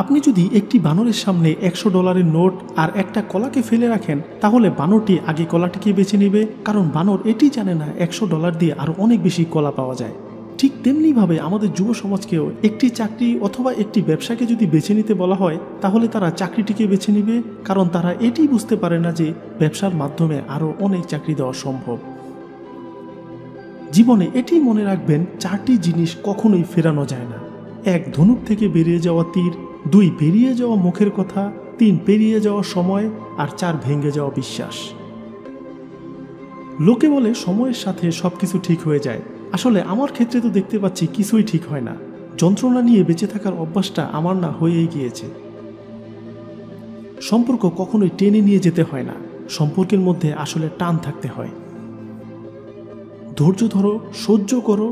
আপনি যদি একটি বানরের সামনে ১০০ ডলারের নোট আর একটা কলাকে ফেলে রাখেন তাহলে বানরটি আগে কলাটিকে বেছে নেবে, কারণ বানর এটি জানে না ১০০ ডলার দিয়ে আরও অনেক বেশি কলা পাওয়া যায়। ঠিক তেমনিভাবে আমাদের যুব সমাজকেও একটি চাকরি অথবা একটি ব্যবসাকে যদি বেছে নিতে বলা হয় তাহলে তারা চাকরিটিকে বেছে নেবে, কারণ তারা এটি বুঝতে পারে না যে ব্যবসার মাধ্যমে আরও অনেক চাকরি দেওয়া সম্ভব। জীবনে এটি মনে রাখবেন, চারটি জিনিস কখনোই ফেরানো যায় না। ১. ধনুক থেকে বেরিয়ে যাওয়া তীর। ২. বেরিয়ে যাওয়া মুখের কথা। ৩. পেরিয়ে যাওয়া সময়। আর ৪. ভেঙে যাওয়া বিশ্বাস। লোকে বলে সময়ের সাথে সব কিছু ঠিক হয়ে যায়, আসলে আমার ক্ষেত্রে তো দেখতে পাচ্ছি কিছুই ঠিক হয় না। যন্ত্রণা নিয়ে বেঁচে থাকার অভ্যাসটা আমার না হয়েই গিয়েছে। সম্পর্ক কখনোই টেনে নিয়ে যেতে হয় না, সম্পর্কের মধ্যে আসলে টান থাকতে হয়। ধৈর্য ধরো, সহ্য করো,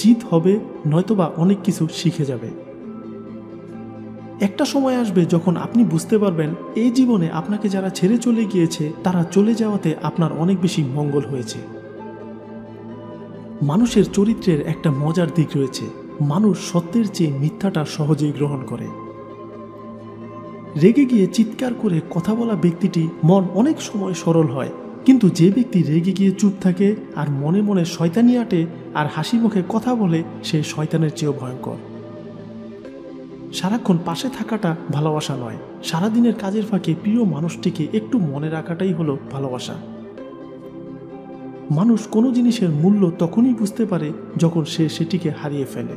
জিত হবে, নয়তোবা অনেক কিছু শিখে যাবে। একটা সময় আসবে যখন আপনি বুঝতে পারবেন এই জীবনে আপনাকে যারা ছেড়ে চলে গিয়েছে তারা চলে যাওয়াতে আপনার অনেক বেশি মঙ্গল হয়েছে। মানুষের চরিত্রের একটা মজার দিক রয়েছে, মানুষ সত্যের চেয়ে মিথ্যাটা সহজেই গ্রহণ করে। রেগে গিয়ে চিৎকার করে কথা বলা ব্যক্তিটি মন অনেক সময় সরল হয়, কিন্তু যে ব্যক্তি রেগে গিয়ে চুপ থাকে আর মনে মনে শয়তানি আঁটে আর হাসি মুখে কথা বলে সে শয়তানের চেয়েও ভয়ঙ্কর। সারাক্ষণ পাশে থাকাটা ভালোবাসা নয়, সারাদিনের কাজের ফাঁকে প্রিয় মানুষটিকে একটু মনে রাখাটাই হলো ভালোবাসা। মানুষ কোনো জিনিসের মূল্য তখনই বুঝতে পারে যখন সে সেটিকে হারিয়ে ফেলে।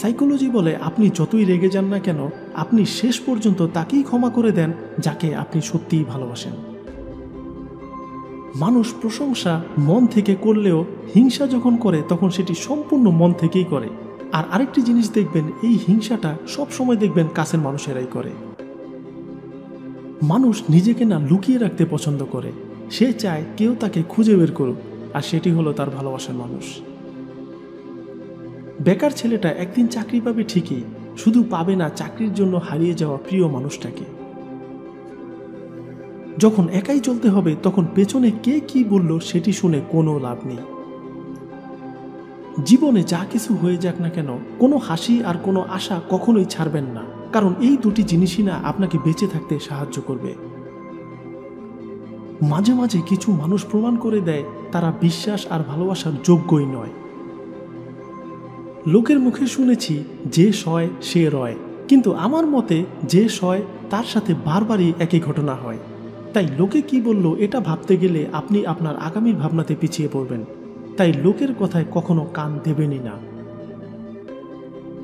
সাইকোলজি বলে আপনি যতই রেগে যান না কেন আপনি শেষ পর্যন্ত তাকেই ক্ষমা করে দেন যাকে আপনি সত্যিই ভালোবাসেন। মানুষ প্রশংসা মন থেকে করলেও হিংসা যখন করে তখন সেটি সম্পূর্ণ মন থেকেই করে। আর আরেকটি জিনিস দেখবেন, এই হিংসাটা সবসময় দেখবেন কাছের মানুষেরাই করে। মানুষ নিজেকে না লুকিয়ে রাখতে পছন্দ করে, সে চায় কেউ তাকে খুঁজে বের করুক, আর সেটি হলো তার ভালোবাসার মানুষ। বেকার ছেলেটা একদিন চাকরি পাবে ঠিকই, শুধু পাবে না চাকরির জন্য হারিয়ে যাওয়া প্রিয় মানুষটাকে। যখন একাই চলতে হবে তখন পেছনে কে কি বলল সেটি শুনে কোনো লাভ নেই। জীবনে যা কিছু হয়ে যাক না কেন কোনো হাসি আর কোনো আশা কখনোই ছাড়বেন না, কারণ এই দুটি জিনিসই না আপনাকে বেঁচে থাকতে সাহায্য করবে। মাঝে মাঝে কিছু মানুষ প্রমাণ করে দেয় তারা বিশ্বাস আর ভালোবাসার যোগ্যই নয়। লোকের মুখে শুনেছি যে সয় সে রয়, কিন্তু আমার মতে যে সয় তার সাথে বারবারই একই ঘটনা হয়। তাই লোকে কি বলল এটা ভাবতে গেলে আপনি আপনার আগামীর ভাবনাতে পিছিয়ে পড়বেন, তাই লোকের কথায় কখনো কান দেবেনই না।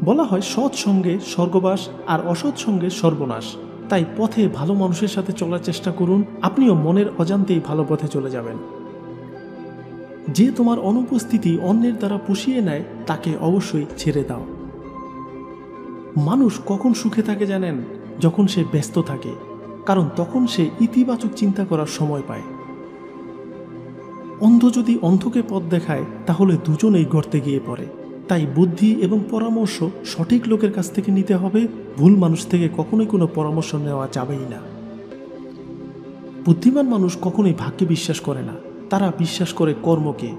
বলা হয় সৎ সঙ্গে স্বর্গবাস আর অসৎ সঙ্গে সর্বনাশ, তাই পথে ভালো মানুষের সাথে চলার চেষ্টা করুন, আপনিও মনের অজান্তেই ভালো পথে চলে যাবেন। যে তোমার অনুপস্থিতি অন্যের দ্বারা পুষিয়ে নেয় তাকে অবশ্যই ছেড়ে দাও। মানুষ কখন সুখে থাকে জানেন? যখন সে ব্যস্ত থাকে, কারণ তখন সে ইতিবাচক চিন্তা করার সময় পায়। অন্ধ যদি অন্ধকে পথ দেখায় তাহলে দুজনেই গর্তে গিয়ে পড়ে। তাই বুদ্ধি এবং পরামর্শ সঠিক লোকের কাছ থেকে নিতে হবে, ভুল মানুষ থেকে কখনোই কোনো পরামর্শ নেওয়া যাবেই না। বুদ্ধিমান মানুষ কখনোই ভাগ্যে বিশ্বাস করে না, তারা বিশ্বাস করে কর্মকে।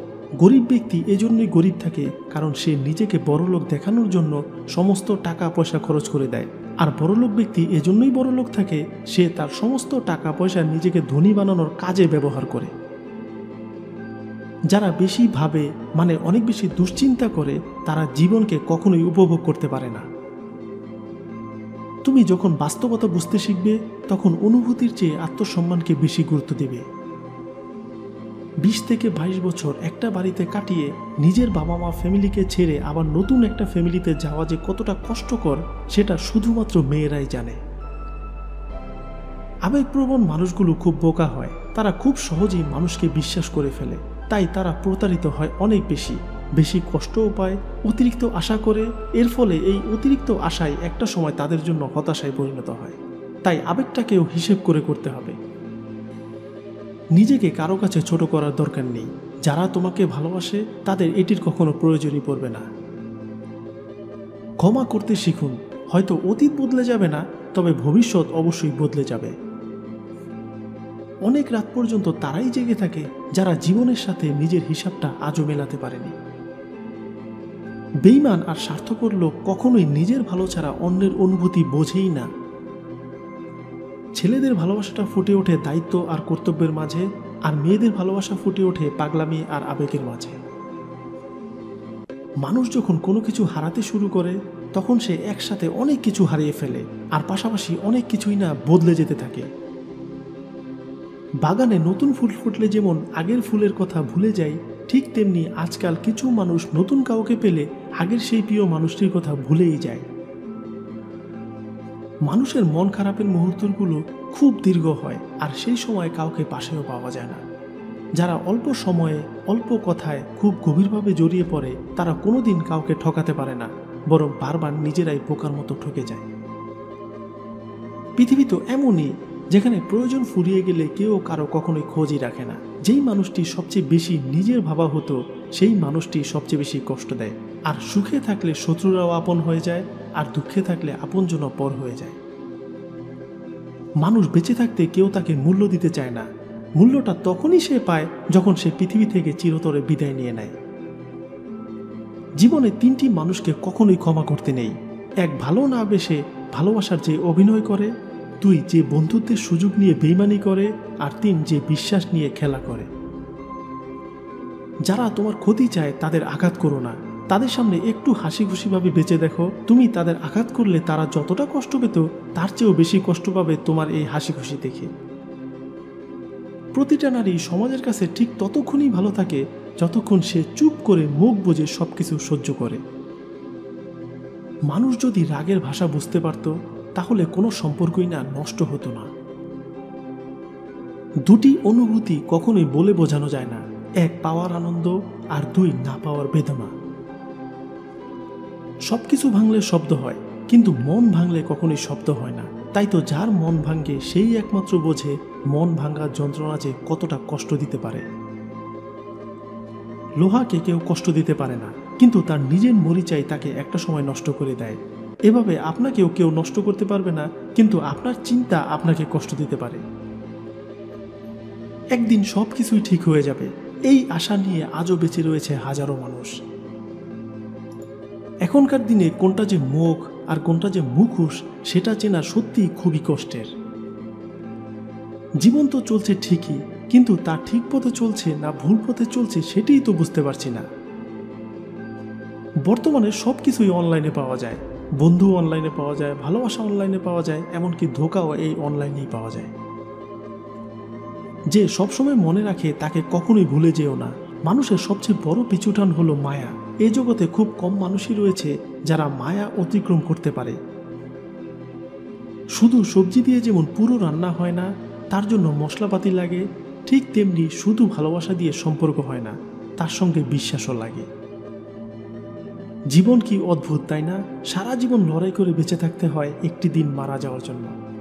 গরিব ব্যক্তি এজন্যই গরিব থাকে কারণ সে নিজেকে বড়লোক দেখানোর জন্য সমস্ত টাকা পয়সা খরচ করে দেয়, আর বড়লোক ব্যক্তি এজন্যই বড়লোক থাকে সে তার সমস্ত টাকা পয়সা নিজেকে ধনী বানানোর কাজে ব্যবহার করে। যারা বেশি ভাবে মানে অনেক বেশি দুশ্চিন্তা করে তারা জীবনকে কখনোই উপভোগ করতে পারে না। তুমি যখন বাস্তবতা বুঝতে শিখবে তখন অনুভূতির চেয়ে আত্মসম্মানকে বেশি গুরুত্ব দেবে। 20 থেকে 22 বছর একটা বাড়িতে কাটিয়ে নিজের বাবা মা ফ্যামিলিকে ছেড়ে আবার নতুন একটা ফ্যামিলিতে যাওয়া যে কতটা কষ্টকর সেটা শুধুমাত্র মেয়েরাই জানে। আবেগপ্রবণ মানুষগুলো খুব বোকা হয়, তারা খুব সহজেই মানুষকে বিশ্বাস করে ফেলে, তাই তারা প্রতারিত হয় অনেক বেশি, বেশি কষ্টও পায়, অতিরিক্ত আশা করে। এর ফলে এই অতিরিক্ত আশায় একটা সময় তাদের জন্য হতাশায় পরিণত হয়। তাই আবেগটাকেও হিসেব করে করতে হবে। নিজেকে কারো কাছে ছোট করার দরকার নেই, যারা তোমাকে ভালোবাসে তাদের এটির কখনো প্রয়োজনই পড়বে না। ক্ষমা করতে শিখুন, হয়তো অতীত বদলে যাবে না, তবে ভবিষ্যৎ অবশ্যই বদলে যাবে। অনেক রাত পর্যন্ত তারাই জেগে থাকে যারা জীবনের সাথে নিজের হিসাবটা আজও মেলাতে পারেনি। बेईमान और स्वार्थपर लोक कखनोई निजेर भालो छाड़ा अन्येर अनुभूति बोझेई ना। छेलेदेर भालोबासा फुटे उठे दायित्व और कर्तव्येर माझे और मेयेदेर भालोबासा फुटे उठे पागलामी और आबेगेर माझे। मानुष जखन कोनो किछु हाराते शुरू करे तखन से एकसाथे अनेक किछु हारिये फेले और पाशापाशी अनेक किछुई ना बदले जेते थाके। बागाने नतून फुल फुटले जेमन आगेर फुलेर कथा भूले जाई, ठीक तेमनी आजकल किछु मानुष नतून काउके पेले आगेर सेई प्रिय मानुषटिर कथा भूलेई जाय। मानुषेर मन खारापेर मुहूर्तगुलो खूब दीर्घ हय आर सेई समय काउके पाशेओ पावा जाय ना। যারা অল্প সময়ে অল্প কথায় খুব গভীরভাবে জড়িয়ে পড়ে তারা কোনোদিন কাউকে ঠকাতে পারে না, বরং বারবার নিজেরাই পোকার মতো ঠকে যায়। পৃথিবী তো এমনই, যেখানে প্রয়োজন ফুরিয়ে গেলে কেউ কারো কখনোই খোঁজই রাখে না। যেই মানুষটি সবচেয়ে বেশি নিজের ভাবা হতো সেই মানুষটি সবচেয়ে বেশি কষ্ট দেয়। আর সুখে থাকলে শত্রুরাও আপন হয়ে যায়, আর দুঃখে থাকলে আপনজনও পর হয়ে যায়। মানুষ বেঁচে থাকতে কেউ তাকে মূল্য দিতে চায় না। মূল্যটা তখনই সে পায় যখন সে পৃথিবী থেকে চিরতরে বিদায় নিয়ে নেয়। জীবনে তিনটি মানুষকে কখনোই ক্ষমা করতে নেই। এক, ভালো না বেশে ভালোবাসার যে অভিনয় করে। দুই, যে বন্ধুত্বের সুযোগ নিয়ে বেইমানি করে। আর তিন, যে বিশ্বাস নিয়ে খেলা করে। যারা তোমার ক্ষতি চায় তাদের আঘাত করো না, তাদের সামনে একটু হাসি খুশিভাবে বেঁচে দেখো। তুমি তাদের আঘাত করলে তারা যতটা কষ্ট পেত তার চেয়েও বেশি কষ্ট পাবে তোমার এই হাসি খুশি দেখে। প্রতিটা নারী সমাজের কাছে ঠিক ততক্ষণই ভালো থাকে যতক্ষণ সে চুপ করে মুখ বুজে সবকিছু সহ্য করে। মানুষ যদি রাগের ভাষা বুঝতে পারত তাহলে কোনো সম্পর্কই না নষ্ট হতো না। দুটি অনুভূতি কখনোই বলে বোঝানো যায় না, এক পাওয়ার আনন্দ আর দুই না পাওয়ার বেদনা। সবকিছু ভাঙলে শব্দ হয়, কিন্তু মন ভাঙলে কখনোই শব্দ হয় না। তাই তো যার মন ভাঙে সেই একমাত্র বোঝে মন ভাঙার যন্ত্রণা যে কতটা কষ্ট দিতে পারে। লোহাকে কেউ কষ্ট দিতে পারে না, কিন্তু তার নিজের মরিচাই তাকে একটা সময় নষ্ট করে দেয়। এভাবে আপনাকেও কেউ নষ্ট করতে পারবে না, কিন্তু আপনার চিন্তা আপনাকে কষ্ট দিতে পারে। একদিন সব কিছুই ঠিক হয়ে যাবে, এই আশা নিয়ে আজও বেঁচে রয়েছে হাজারো মানুষ। এখনকার দিনে কোনটা যে মুখ আর কোনটা যে মুখোশ সেটা চেনা সত্যিই খুবই কষ্টের। জীবন তো চলছে ঠিকই, কিন্তু তা ঠিক পথে চলছে না ভুল পথে চলছে সেটাই তো বুঝতে পারছি না। বর্তমানে সব কিছুই অনলাইনে পাওয়া যায়, বন্ধু অনলাইনে পাওয়া যায়, ভালোবাসা অনলাইনে পাওয়া যায়, এমনকি ধোকাও এই অনলাইনেই পাওয়া যায়। যে সবসময় মনে রাখে তাকে কখনোই ভুলে যেও না। মানুষের সবচেয়ে বড় পিছুটান হলো মায়া। এই জগতে খুব কম মানুষই রয়েছে যারা মায়া অতিক্রম করতে পারে। শুধু সবজি দিয়ে যেমন পুরো রান্না হয় না, তার জন্য মশলাপাতি লাগে, ঠিক তেমনি শুধু ভালোবাসা দিয়ে সম্পর্ক হয় না, তার সঙ্গে বিশ্বাসও লাগে। জীবন কি অদ্ভুত, তাই না? সারা জীবন লড়াই করে বেঁচে থাকতে হয় একটি দিন মারা যাওয়ার জন্য।